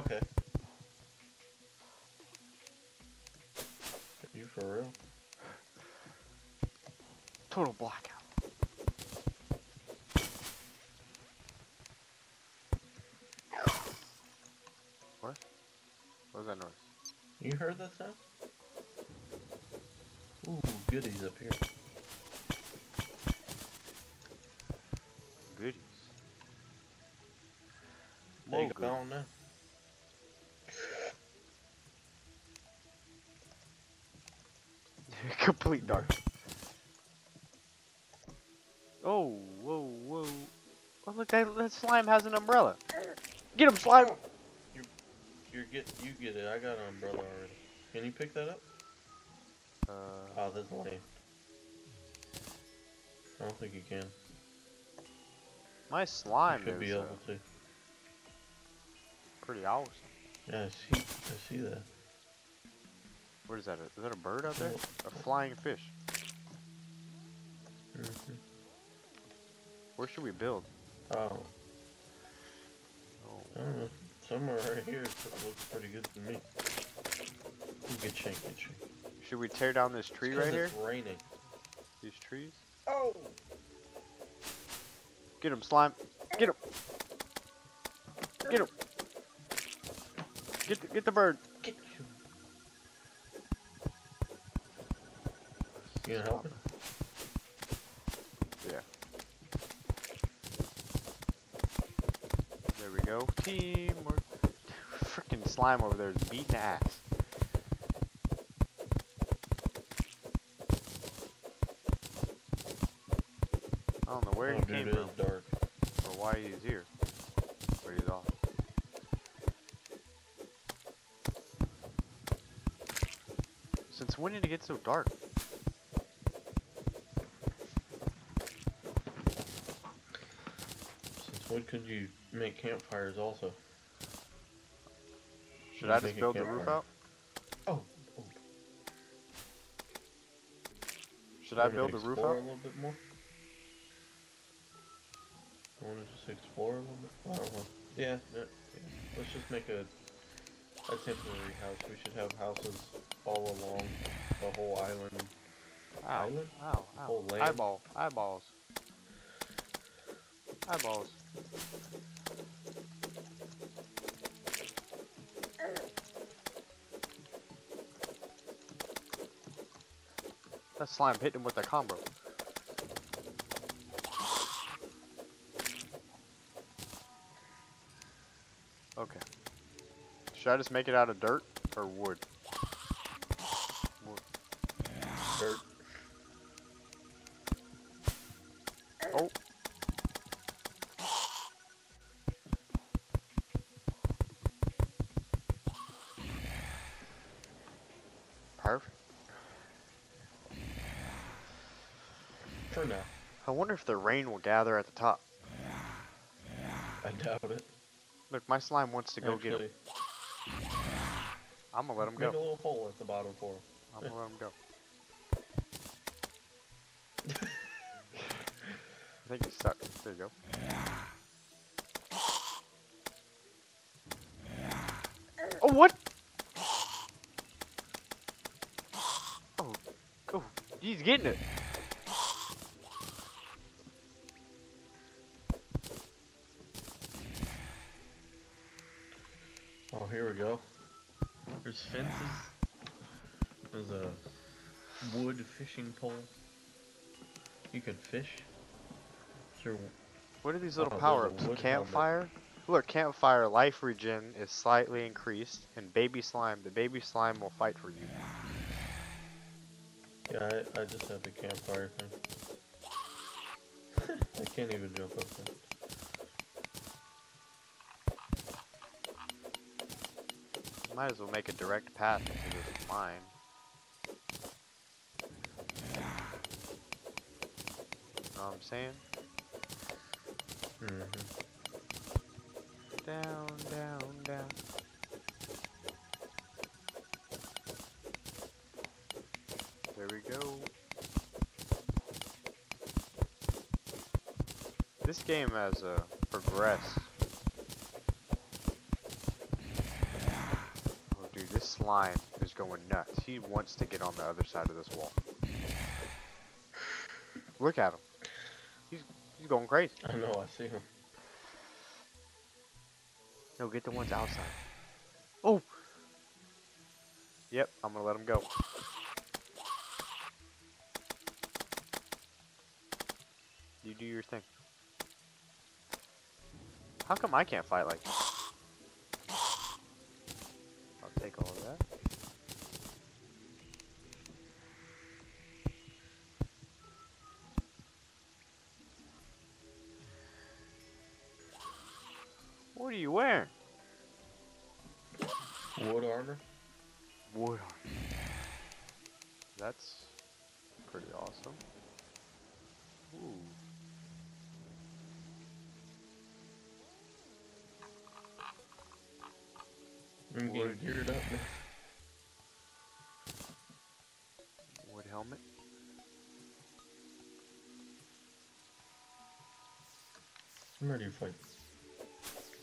Okay. Are you for real? Total blackout. What? What was that noise? You heard that sound? Ooh, goodies up here. Goodies. They gone now. Complete dark. Oh, whoa, whoa. Oh, look, that slime has an umbrella. Get him, slime! You get it. I got an umbrella already. Can you pick that up? Oh, that's lame. I don't think you can. My slime you should be able to. Pretty awesome. Yeah, I see that. What is that? Is that a bird out there? A flying fish. Mm-hmm. Where should we build? Oh. I don't know. Somewhere right here looks pretty good to me. Good shake. Should we tear down this tree right here? It's raining. These trees? Oh! Get him, slime! Get him! Get him! Get the bird! Get you! You gonna help him? Yeah. There we go. Teamwork. Freaking slime over there is beating ass. I don't know where he came from, dark, or why he's here, or he's off. Since when did it get so dark? Since when could you make campfires also? Should I just build the roof out? Oh. Should I build the roof out? A little bit more? I want to just explore a little bit. I don't know. Yeah. Let's just make a temporary house. We should have houses all along the whole island. Ow. Whole land. Eyeballs. That slime hit him with a combo. Okay. Should I just make it out of dirt or wood? Wood. Dirt. Oh. Perfect. For now. I wonder if the rain will gather at the top. I doubt it. Look, my slime wants to go get him. I'm gonna let him go. Make a little hole at the bottom for him. I'm gonna let him go. I think he's stuck. There you go. Oh, what? Oh, he's getting it. Here we go. There's fences. There's a wood fishing pole. You can fish. Sure. What are these little power-ups? Campfire? Look, campfire life regen is slightly increased, and baby slime. The baby slime will fight for you. Yeah, I just have the campfire thing. I can't even jump up there. Might as well make a direct path into this mine. Know what I'm saying? Mm-hmm. Down. There we go. This game has progressed. line is going nuts. He wants to get on the other side of this wall. Look at him. He's going crazy. I know, I see him. No, get the ones outside. Oh! Yep, I'm gonna let him go. You do your thing. How come I can't fight like this? I'll take all of that. What are you wearing? Wood armor. Wood armor. That's pretty awesome. Ooh. I'm getting geared up, man. Wood helmet. I'm ready to fight.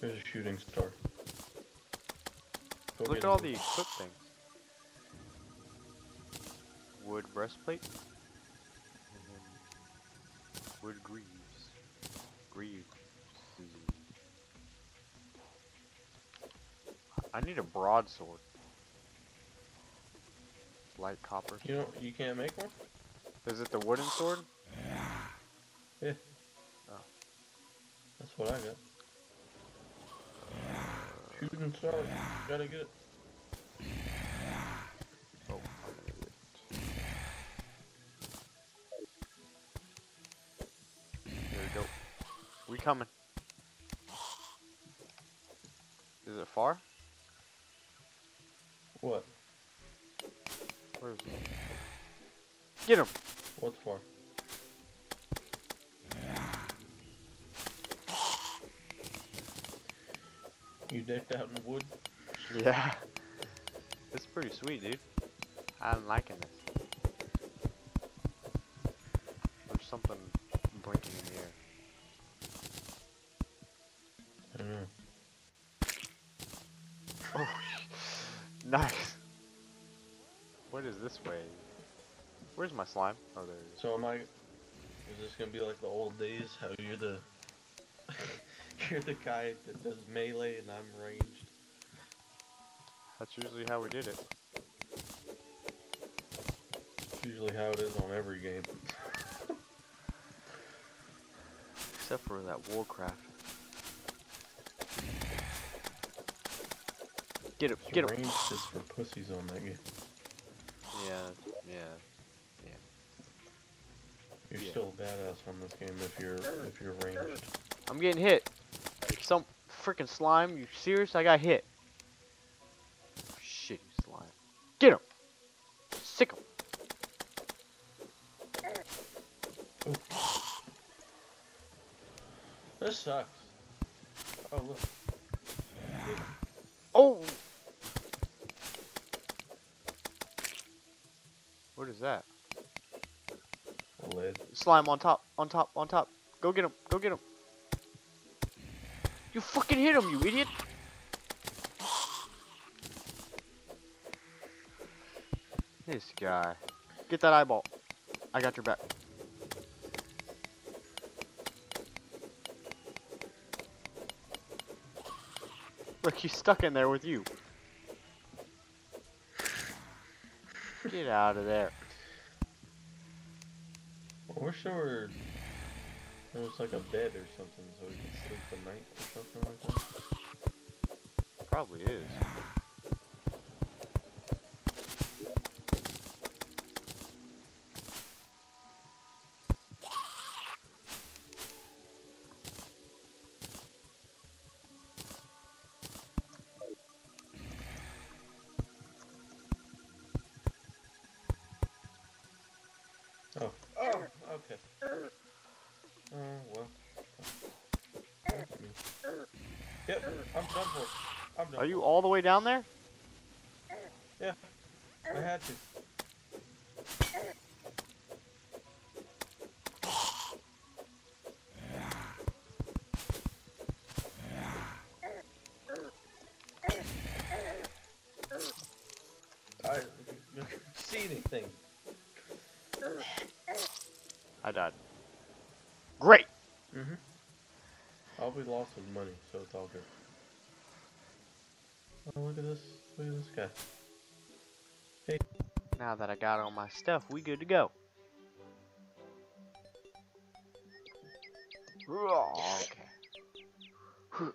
There's a shooting star. Go look at all the equip things. Wood breastplate. And then wood greaves. I need a broadsword. Light copper. You know, you can't make one? Is it the wooden sword? Yeah. Oh. That's what I got. Shooting star. You gotta get it. Oh, I'm gonna get it. There we go. We coming. Is it far? What? Where is it? Get him! What for? You decked out in the wood? Yeah. It's pretty sweet, dude. I'm liking this. There's something blinking in the air. I don't know. Oh, nice. What is this way? Where's my slime? Oh, there it is. So am I... Is this gonna be like the old days? How you're the... You're the guy that does melee and I'm ranged. That's usually how we did it. It's usually how it is on every game. Except for that Warcraft. Get him, get him. Ranged is for pussies on that game. Yeah. You're still a badass on this game if you're ranged. I'm getting hit. Some freaking slime, you serious? I got hit. Shitty slime. Get him! Sick him! Oof. This sucks. Oh, look. Oh! What is that? A lid. Slime on top. Go get him. You fucking hit him, you idiot! This guy. Get that eyeball. I got your back. Look, he's stuck in there with you. Get out of there. I wish there were... It was like a bed or something, so we can sleep the night or something like that. Probably is. Are you all the way down there? Yeah, I had to. I died. Great! Mm-hmm. All we lost was money, so it's all good. Oh, look at this. Look at this guy. Hey. Now that I got all my stuff, we good to go. Oh, okay.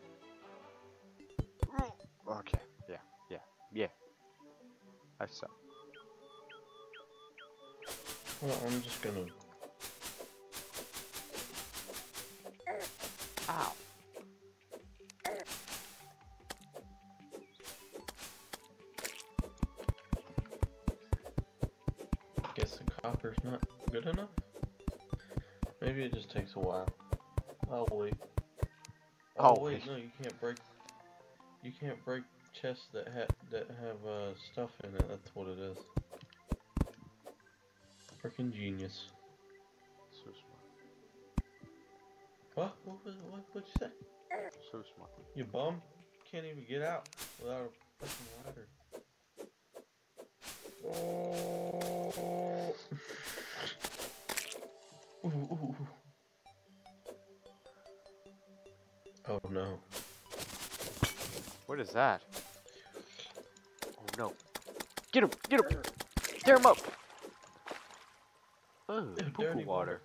Okay. Yeah. Yeah. Yeah. I suck. Well, I'm just gonna... Ow. Guess the copper's not good enough? Maybe it just takes a while. Oh wait. Oh wait, no, you can't break. You can't break chests that have stuff in it. That's what it is. Freaking genius. So smart. What? What'd you say? So smart. You bum? Can't even get out without a freaking ladder. Oh. Ooh. Oh no. What is that? Oh no. Get him! Get him! Tear him up! Oh, poo-poo water.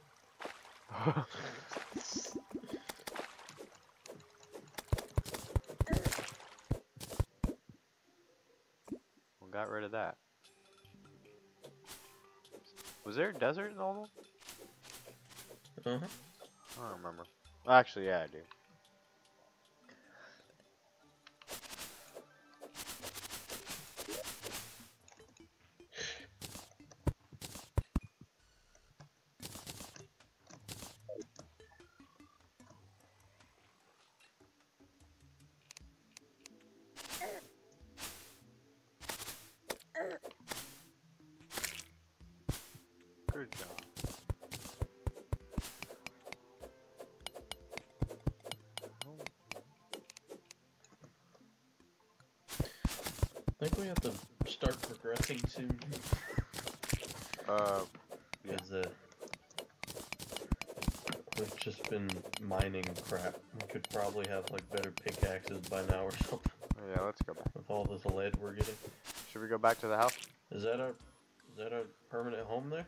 We got rid of that. Was there a desert in all of them? Uh-huh. I don't remember. Actually, yeah, I do. Good job. I think we have to start progressing soon. Yeah. We've just been mining crap. We could probably have like better pickaxes by now or something. Yeah, let's go back. With all this lead we're getting. Should we go back to the house? Is that our permanent home there?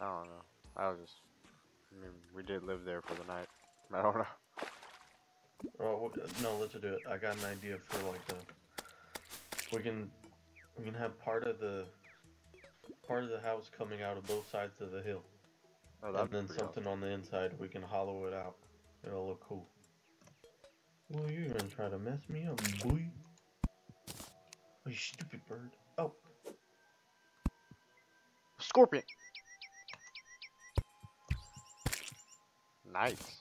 I don't know. I mean, we did live there for the night. I don't know. Oh, no, let's do it. I got an idea for like the... We can have part of the house coming out of both sides of the hill. Oh, and then something awesome on the inside. We can hollow it out. It'll look cool. Well, you're gonna try to mess me up, boy. Oh, you stupid bird. Oh. Scorpion. Nice.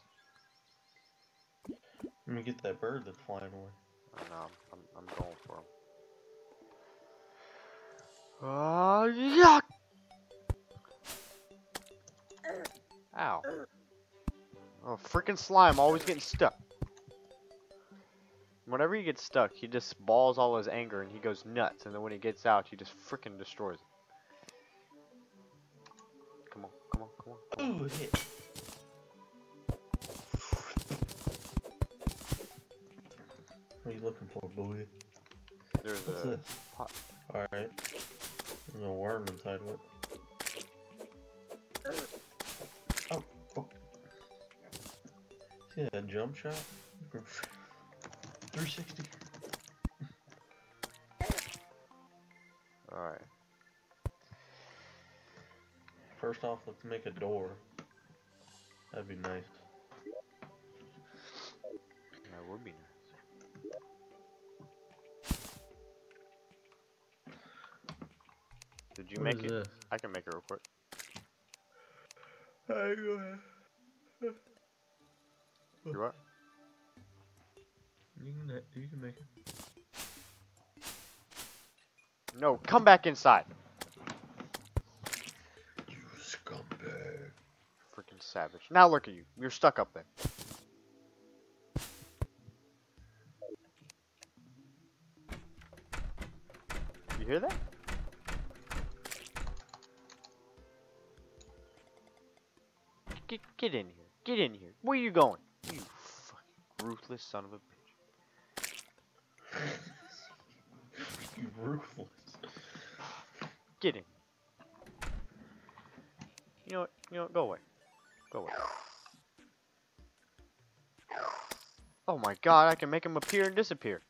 Let me get that bird that's flying away. I know, I'm going for him. Oh, yuck! Ow. Oh, freaking slime, always getting stuck. Whenever he gets stuck, he just balls all his anger and he goes nuts. And then when he gets out, he just freaking destroys it. Come on, come on, come on. Ooh, hit. What are you looking for, boy? There's What's a this? Pot. Alright. There's a worm inside of it. Oh, oh. See that jump shot? 360. Alright. First off, let's make a door. That'd be nice. That would be nice. Did you make it? I can make it real quick. Alright, go ahead. You what? You can make it. No, come back inside. You scumbag. Freaking savage. Now look at you. You're stuck up there. You hear that? Get in here. Get in here. Where you going? You fucking ruthless son of a bitch. You ruthless. Get in. You know what? You know what? Go away. Go away. Oh my god, I can make him appear and disappear.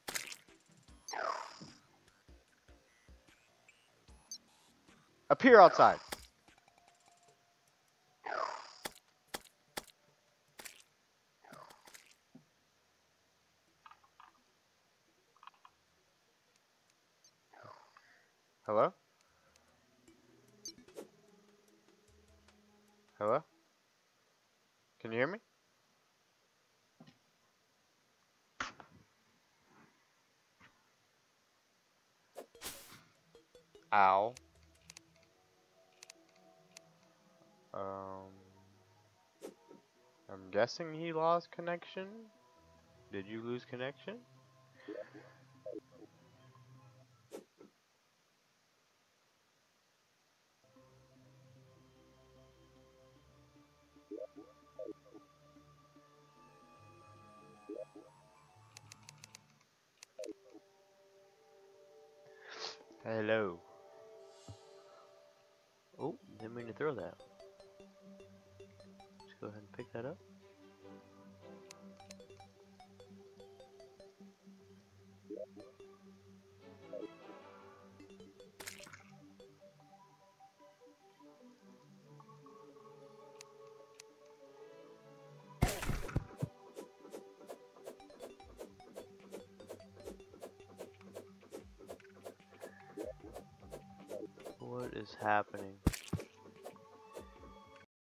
Appear outside. Hello? Hello? Can you hear me? Ow. I'm guessing he lost connection. Did you lose connection? Hello. Oh, didn't mean to throw that. Let's go ahead and pick that up. What is happening?